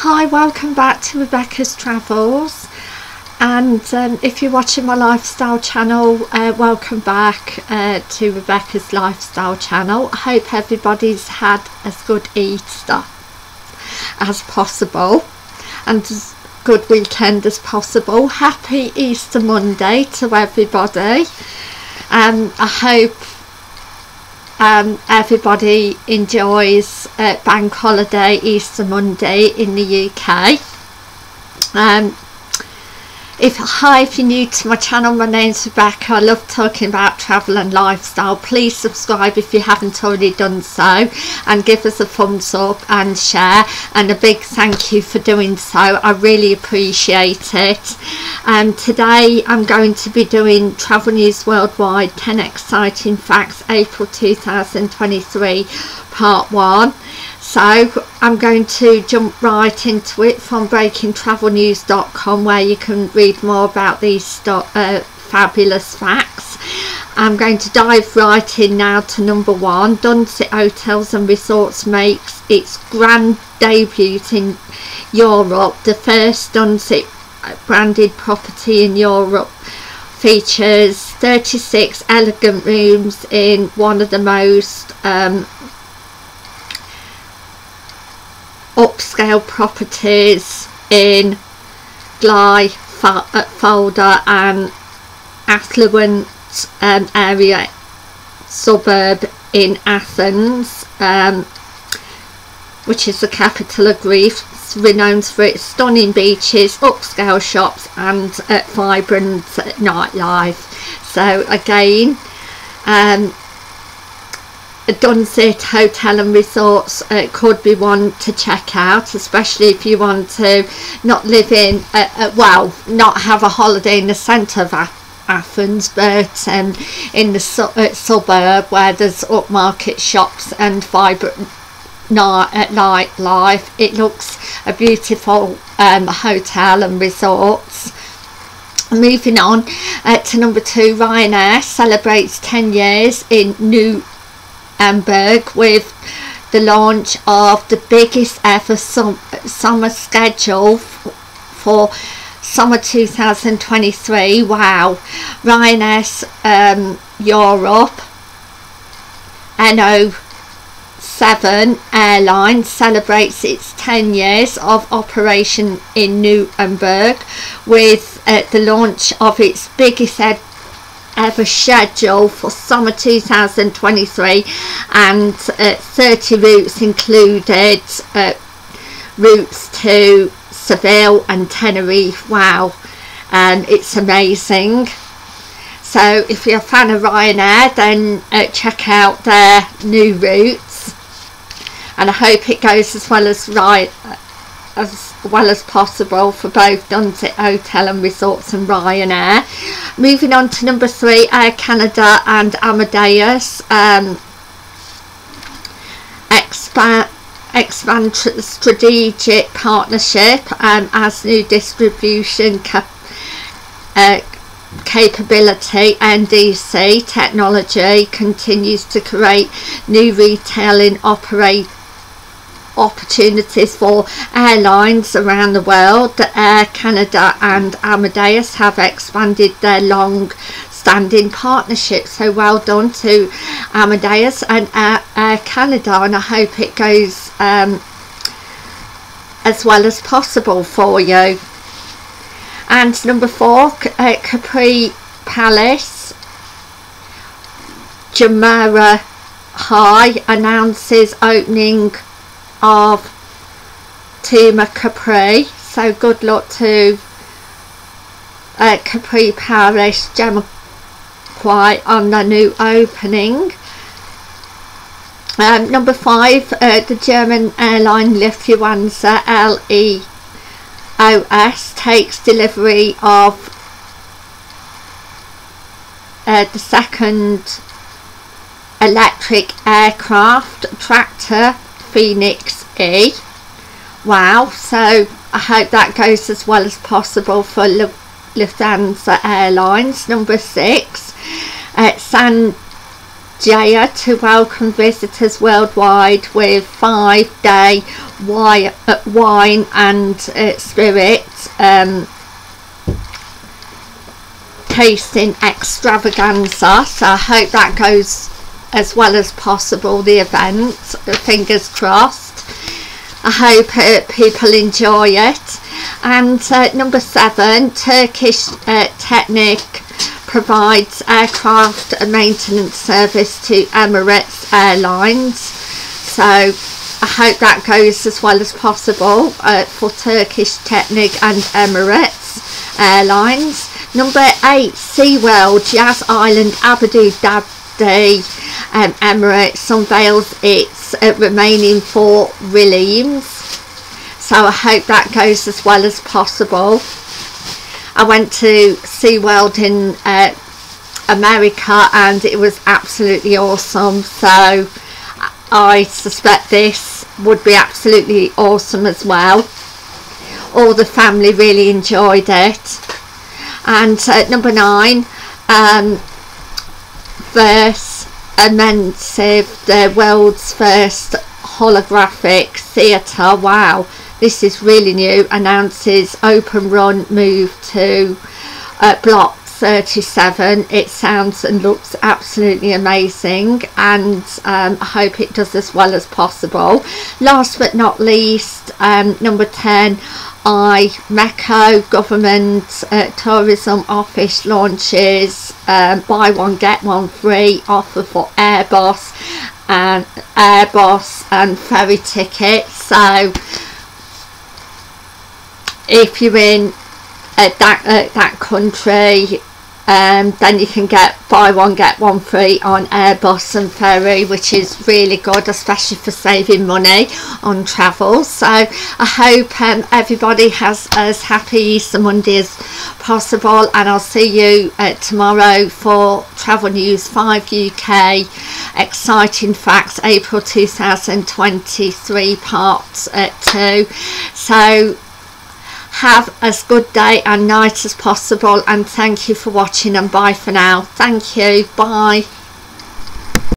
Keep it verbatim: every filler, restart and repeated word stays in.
Hi, welcome back to Rebecca's Travels, and um, if you're watching my lifestyle channel, uh, welcome back uh, to Rebecca's lifestyle channel. I hope everybody's had as good Easter as possible and as good weekend as possible. Happy Easter Monday to everybody, and um, I hope Um, everybody enjoys uh, bank holiday Easter Monday in the U K. Um, if hi, if you're new to my channel, my name's Rebecca. I love talking about travel and lifestyle. Please subscribe if you haven't already done so, and give us a thumbs up and share, and a big thank you for doing so. I really appreciate it. And um, today I'm going to be doing Travel News Worldwide ten Exciting Facts April two thousand twenty-three part one. So I'm going to jump right into it from breaking travel news dot com, where you can read more about these uh, fabulous facts. I'm going to dive right in now to number one. Dusit Hotels and Resorts makes its grand debut in Europe. The first Dusit branded property in Europe features thirty-six elegant rooms in one of the most um, upscale properties in Glyfada, an affluent um, area suburb in Athens, um, which is the capital of Greece, renowned for its stunning beaches, upscale shops and uh, vibrant nightlife. So again, um, Dusit Hotel and Resorts uh, could be one to check out, especially if you want to not live in, uh, uh, well, not have a holiday in the centre of Athens, but um, in the su uh, suburb where there's upmarket shops and vibrant night at night life. It looks a beautiful um, hotel and resorts. Moving on uh, to number two, Ryanair celebrates ten years in New Nuremberg with the launch of the biggest ever sum summer schedule for summer two thousand twenty-three. Wow. Ryanair's um, Europe N O seven airline celebrates its ten years of operation in Nuremberg with uh, the launch of its biggest ever ever schedule for summer two thousand twenty-three, and uh, thirty routes included, uh, routes to Seville and Tenerife. Wow, um, it's amazing. So if you're a fan of Ryanair, then uh, check out their new routes, and I hope it goes as well as right as well as possible for both Dusit Hotel and Resorts and Ryanair. Moving on to number three, Air Canada and Amadeus um, expand, expand strategic partnership um, as new distribution cap uh, capability N D C technology continues to create new retailing operations opportunities for airlines around the world. Air Canada and Amadeus have expanded their long-standing partnership, so well done to Amadeus and Air, Air Canada, and I hope it goes um, as well as possible for you. And number four, uh, Capri Palace Jumeirah announces opening of Tema Capri, so good luck to uh, Capri Palace Jumeirah on the new opening. Um, number five, uh, the German airline Lufthansa L E O S takes delivery of uh, the second electric aircraft tractor Phoenix E. Wow, so I hope that goes as well as possible for Lufthansa Airlines. Number six, uh, San Jaya to welcome visitors worldwide with five-day wine, uh, wine and uh, spirits um, tasting extravaganza. So I hope that goes as well as possible, the event, fingers crossed. I hope uh, people enjoy it. And uh, number seven, Turkish uh, Technic provides aircraft maintenance service to Emirates Airlines. So I hope that goes as well as possible uh, for Turkish Technic and Emirates Airlines. Number eight, SeaWorld Jazz Island Abu Dhabi um, Emirates unveils its uh, remaining four realms. So I hope that goes as well as possible. I went to SeaWorld in uh, America and it was absolutely awesome, so I suspect this would be absolutely awesome as well. All the family really enjoyed it. And uh, number nine, um, first immersive, the world's first holographic theatre. Wow. This is really new. Announces open run move to uh, block thirty-seven. It sounds and looks absolutely amazing, and um, I hope it does as well as possible. Last but not least, um, number ten, I MECO government uh, tourism office launches um, buy one get one free offer for Airbus and Airbus and ferry tickets. So if you're in uh, that, uh, that country, um, then you can get buy one get one free on Airbus and ferry, which is really good, especially for saving money on travel. So I hope um, everybody has as happy Easter Monday as possible, and I'll see you uh, tomorrow for Travel News five U K Exciting Facts April two thousand twenty-three part uh, two. So have as good day and night as possible, and thank you for watching, and bye for now. Thank you, bye.